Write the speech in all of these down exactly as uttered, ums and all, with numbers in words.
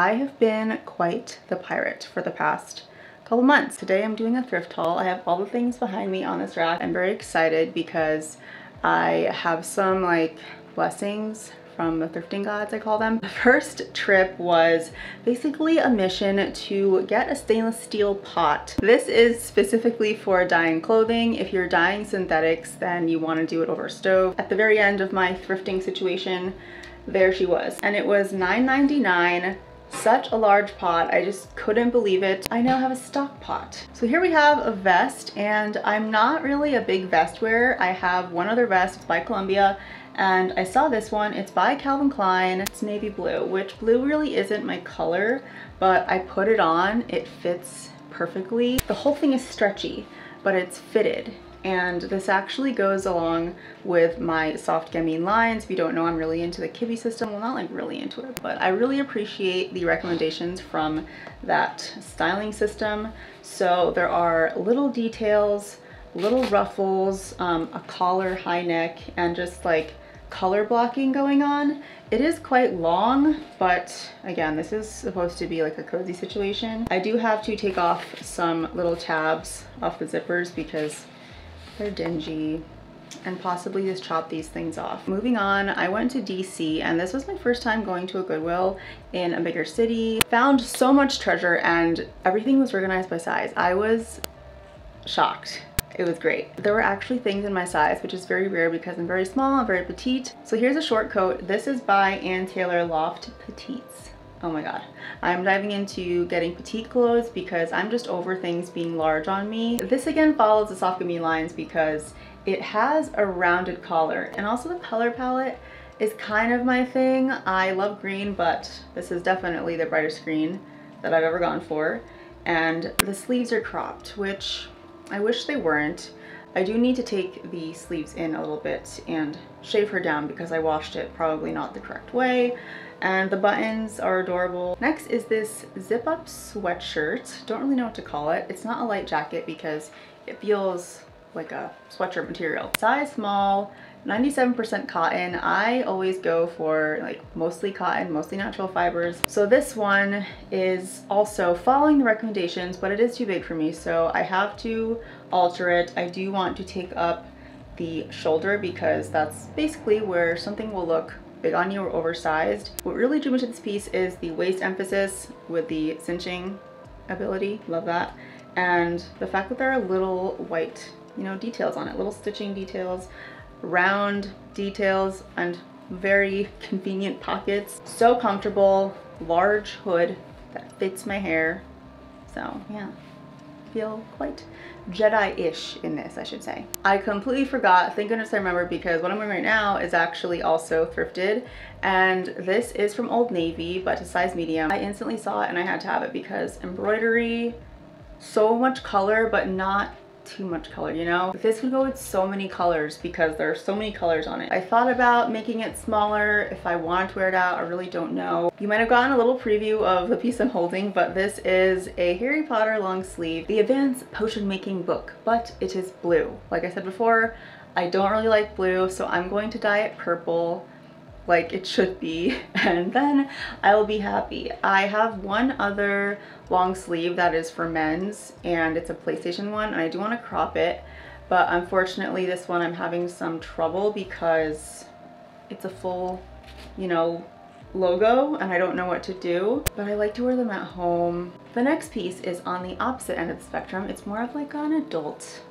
I have been quite the pirate for the past couple months. Today I'm doing a thrift haul. I have all the things behind me on this rack. I'm very excited because I have some like blessings from the thrifting gods, I call them. The first trip was basically a mission to get a stainless steel pot. This is specifically for dyeing clothing. If you're dyeing synthetics, then you want to do it over a stove. At the very end of my thrifting situation, there she was. And it was nine ninety-nine, such a large pot. I just couldn't believe it. I now have a stock pot. So here we have a vest, and I'm not really a big vest wearer. I have one other vest by Columbia, and I saw this one. It's by Calvin Klein. It's navy blue, which blue really isn't my color, but I put it on. It fits perfectly. The whole thing is stretchy, but it's fitted. And this actually goes along with my soft gamine lines. If you don't know, I'm really into the Kibbe system. Well, not like really into it, but I really appreciate the recommendations from that styling system. So there are little details, little ruffles, um, a collar, high neck, and just like color blocking going on. It is quite long, but again, this is supposed to be like a cozy situation. I do have to take off some little tabs off the zippers because they're dingy, and possibly just chop these things off. Moving on, I went to D C, and this was my first time going to a Goodwill in a bigger city. Found so much treasure, and everything was organized by size. I was shocked. It was great. There were actually things in my size, which is very rare because I'm very small and very petite. So here's a short coat. This is by Ann Taylor Loft Petites. Oh my God. I'm diving into getting petite clothes because I'm just over things being large on me. This again follows the soft gamine lines because it has a rounded collar, and also the color palette is kind of my thing. I love green, but this is definitely the brightest green that I've ever gone for. And the sleeves are cropped, which I wish they weren't. I do need to take the sleeves in a little bit and shave her down because I washed it probably not the correct way. And the buttons are adorable. Next is this zip-up sweatshirt. Don't really know what to call it. It's not a light jacket because it feels like a sweatshirt material. Size small, ninety-seven percent cotton. I always go for like mostly cotton, mostly natural fibers. So this one is also following the recommendations, but it is too big for me, so I have to alter it. I do want to take up the shoulder because that's basically where something will look big on you or oversized. What really drew me to this piece is the waist emphasis with the cinching ability. Love that. And the fact that there are little white, you know, details on it, little stitching details, round details, and very convenient pockets. So comfortable, large hood that fits my hair. So yeah, feel quite Jedi-ish in this, I should say. I completely forgot, thank goodness I remember, because what I'm wearing right now is actually also thrifted, and this is from Old Navy, but to size medium. I instantly saw it and I had to have it because embroidery, so much color, but not too much color, you know? This would go with so many colors because there are so many colors on it. I thought about making it smaller if I wanted to wear it out. I really don't know. You might have gotten a little preview of the piece I'm holding, but this is a Harry Potter long sleeve, the Advanced Potion Making Book, but it is blue. Like I said before, I don't really like blue, so I'm going to dye it purple like it should be, and then I will be happy. I have one other long sleeve that is for men's, and it's a PlayStation one, and I do want to crop it, but unfortunately this one I'm having some trouble because it's a full, you know, logo, and I don't know what to do, but I like to wear them at home. The next piece is on the opposite end of the spectrum. It's more of like an adult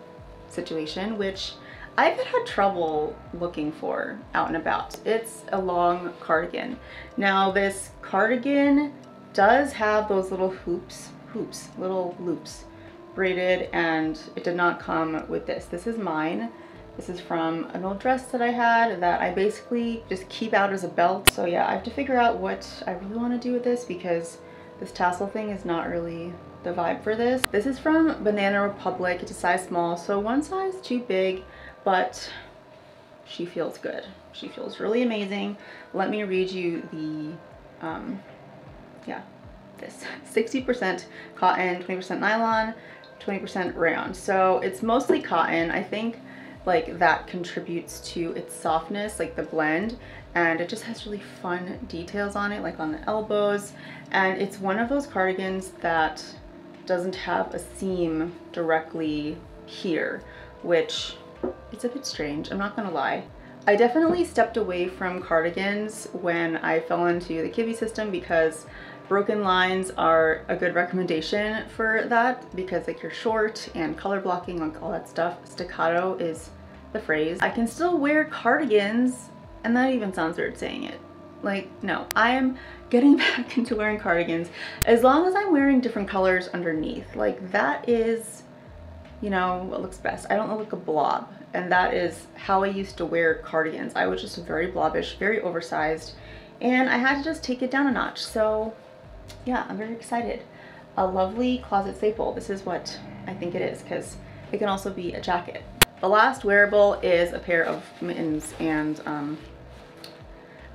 situation, which I've had trouble looking for out and about. It's a long cardigan. Now this cardigan does have those little hoops, hoops, little loops braided, and it did not come with this. This is mine. This is from an old dress that I had that I basically just keep out as a belt. So yeah, I have to figure out what I really want to do with this because this tassel thing is not really the vibe for this. This is from Banana Republic. It's a size small, so one size too big, but she feels good. She feels really amazing. Let me read you the, um, yeah, this. sixty percent cotton, twenty percent nylon, twenty percent rayon. So it's mostly cotton. I think like that contributes to its softness, like the blend. and it just has really fun details on it, like on the elbows. And it's one of those cardigans that doesn't have a seam directly here, which it's a bit strange, I'm not gonna lie. I definitely stepped away from cardigans when I fell into the Kibbe system because broken lines are a good recommendation for that, because like you're short and color blocking, like all that stuff. Staccato is the phrase. I can still wear cardigans, and that even sounds weird saying it. Like, no, I am getting back into wearing cardigans as long as I'm wearing different colors underneath. Like that is, you know, what looks best. I don't look like a blob. And that is how I used to wear cardigans. I was just very blobbish, very oversized, and I had to just take it down a notch. So yeah, I'm very excited. A lovely closet staple. This is what I think it is, because it can also be a jacket. The last wearable is a pair of mittens, and um,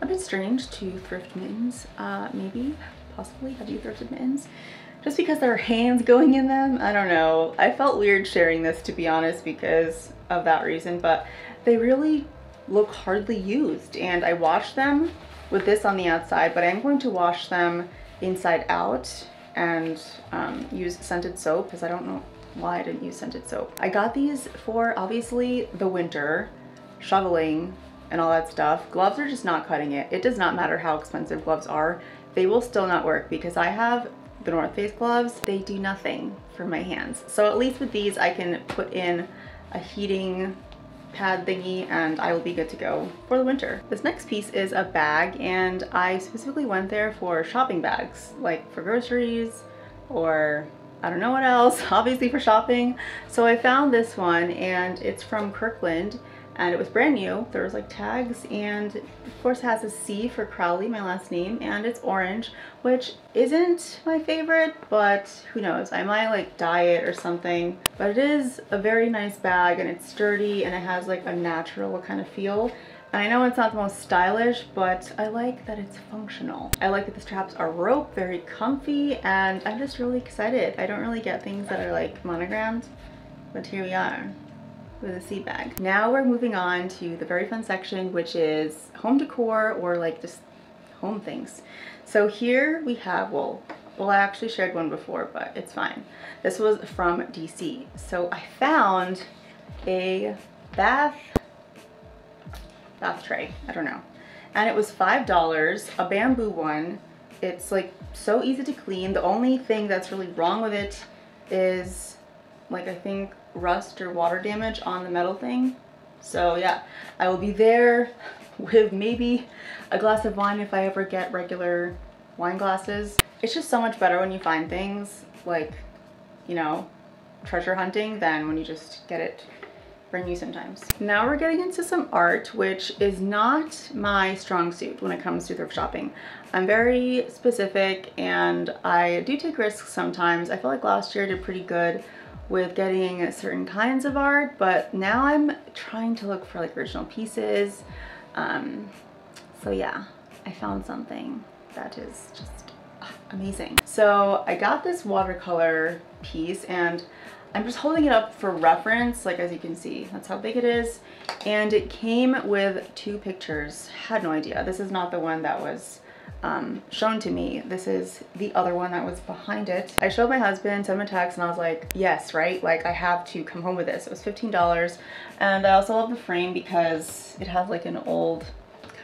a bit strange to thrift mittens, uh, maybe, possibly. Have you thrifted mittens? Just because there are hands going in them, I don't know. I felt weird sharing this, to be honest, because of that reason, but they really look hardly used. And I washed them with this on the outside, but I'm going to wash them inside out and um, use scented soap, because I don't know why I didn't use scented soap. I got these for, obviously, the winter, shoveling and all that stuff. Gloves are just not cutting it. It does not matter how expensive gloves are. They will still not work, because I have The North Face gloves. They do nothing for my hands. So at least with these, I can put in a heating pad thingy and I will be good to go for the winter. This next piece is a bag, and I specifically went there for shopping bags, like for groceries or I don't know what else, obviously for shopping. So I found this one, and it's from Kirkland, and it was brand new. There was like tags, and of course it has a C for Crowley, my last name, and it's orange, which isn't my favorite, but who knows, I might like dye it or something. But it is a very nice bag, and it's sturdy, and it has like a natural kind of feel. And I know it's not the most stylish, but I like that it's functional. I like that the straps are rope, very comfy, and I'm just really excited. I don't really get things that are like monogrammed, but here we are with a sea bag. Now we're moving on to the very fun section, which is home decor, or like just home things. So here we have, well, well, I actually shared one before, but it's fine. This was from D C. So I found a bath, bath tray, I don't know. And it was five dollars, a bamboo one. It's like so easy to clean. The only thing that's really wrong with it is like, I think, rust or water damage on the metal thing. So yeah, I will be there with maybe a glass of wine if I ever get regular wine glasses. It's just so much better when you find things, like, you know, treasure hunting, than when you just get it brand new sometimes. Now we're getting into some art, which is not my strong suit when it comes to thrift shopping. I'm very specific, and I do take risks sometimes. I feel like last year I did pretty good with getting certain kinds of art, but now I'm trying to look for like original pieces. Um, so yeah, I found something that is just uh, amazing. So I got this watercolor piece, and I'm just holding it up for reference, like as you can see, that's how big it is. And it came with two pictures. Had no idea. This is not the one that was Um, shown to me. This is the other one that was behind it. I showed my husband, sent him a text, and I was like, yes, right? Like, I have to come home with this. It was fifteen dollars. And I also love the frame because it has like an old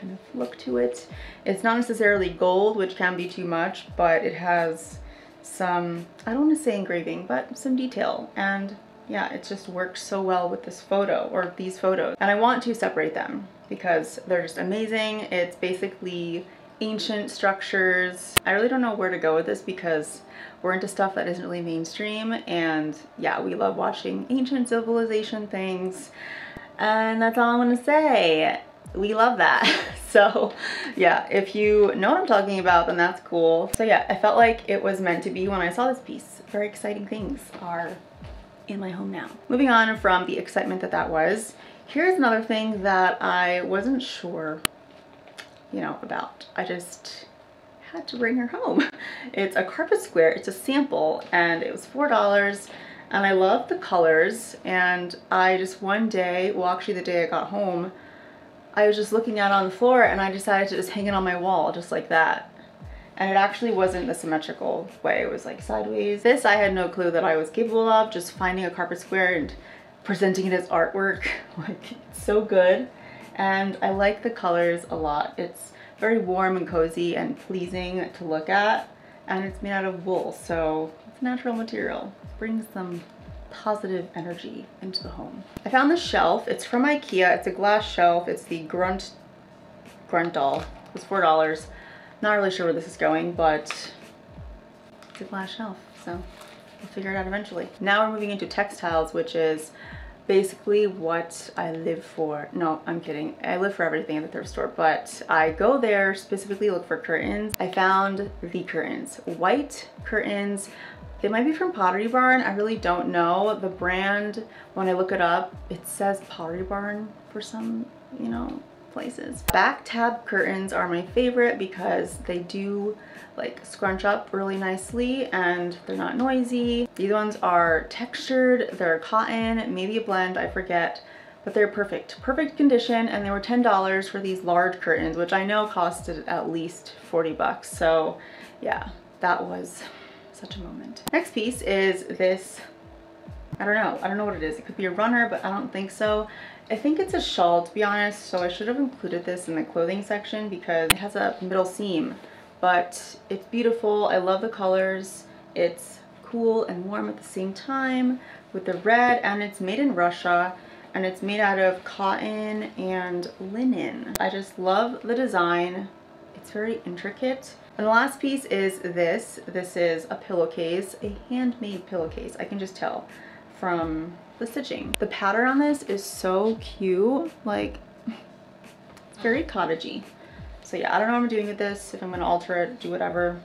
kind of look to it. It's not necessarily gold, which can be too much, but it has some, I don't want to say engraving, but some detail. And yeah, it just works so well with this photo, or these photos. And I want to separate them because they're just amazing. It's basically ancient structures. I really don't know where to go with this because we're into stuff that isn't really mainstream, and yeah, we love watching ancient civilization things, and that's all I'm gonna say. We love that. So yeah, if you know what I'm talking about, then that's cool. So yeah, I felt like it was meant to be when I saw this piece. Very exciting things are in my home now. Moving on from the excitement that that was, here's another thing that I wasn't sure, you know, about. I just had to bring her home. It's a carpet square. It's a sample, and it was four dollars, and I love the colors. And I just one day, well, actually the day I got home, I was just looking at on the floor and I decided to just hang it on my wall just like that. And it actually wasn't the symmetrical way, it was like sideways. This I had no clue that I was capable of, just finding a carpet square and presenting it as artwork. Like, it's so good. And I like the colors a lot. It's very warm and cozy and pleasing to look at. And it's made out of wool, so it's natural material. It brings some positive energy into the home. I found this shelf, it's from Ikea. It's a glass shelf, it's the Grunt, Gruntall. It was four dollars. Not really sure where this is going, but it's a glass shelf, so we'll figure it out eventually. Now we're moving into textiles, which is basically what I live for. No, I'm kidding. I live for everything at the thrift store, but I go there specifically look for curtains. I found the curtains, white curtains. They might be from Pottery Barn. I really don't know. The brand, when I look it up, it says Pottery Barn for some, you know, places. Back tab curtains are my favorite because they do like scrunch up really nicely and they're not noisy. These ones are textured, they're cotton, maybe a blend, I forget, but they're perfect. Perfect condition, and they were ten dollars for these large curtains, which I know costed at least forty bucks. So yeah, that was such a moment. Next piece is this, I don't know, I don't know what it is. It could be a runner, but I don't think so. I think it's a shawl, to be honest, so I should have included this in the clothing section because it has a middle seam, but it's beautiful. I love the colors. It's cool and warm at the same time with the red, and it's made in Russia, and it's made out of cotton and linen. I just love the design. It's very intricate. And the last piece is this. This is a pillowcase, a handmade pillowcase. I can just tell from the stitching. The pattern on this is so cute, like it's very cottagey. So yeah, I don't know what I'm doing with this, if I'm gonna alter it, do whatever.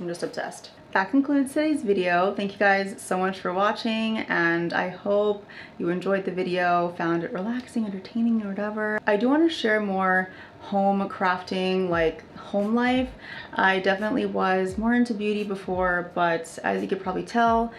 I'm just obsessed. That concludes today's video. Thank you guys so much for watching, and I hope you enjoyed the video, found it relaxing, entertaining, or whatever. I do want to share more home crafting, like home life. I definitely was more into beauty before, but as you could probably tell,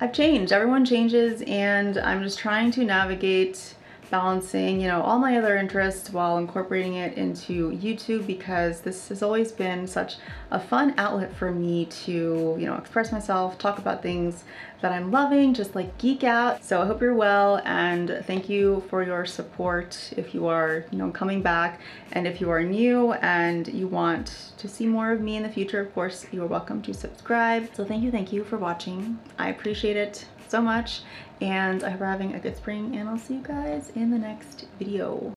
I've changed. Everyone changes, and I'm just trying to navigate balancing, you know, all my other interests while incorporating it into YouTube, because this has always been such a fun outlet for me to, you know, express myself, talk about things that I'm loving, just like geek out. So I hope you're well, and thank you for your support if you are, you know, coming back, and if you are new and you want to see more of me in the future, of course, you are welcome to subscribe. So thank you, thank you for watching. I appreciate it so much, and I hope you're having a good spring, and I'll see you guys in the next video.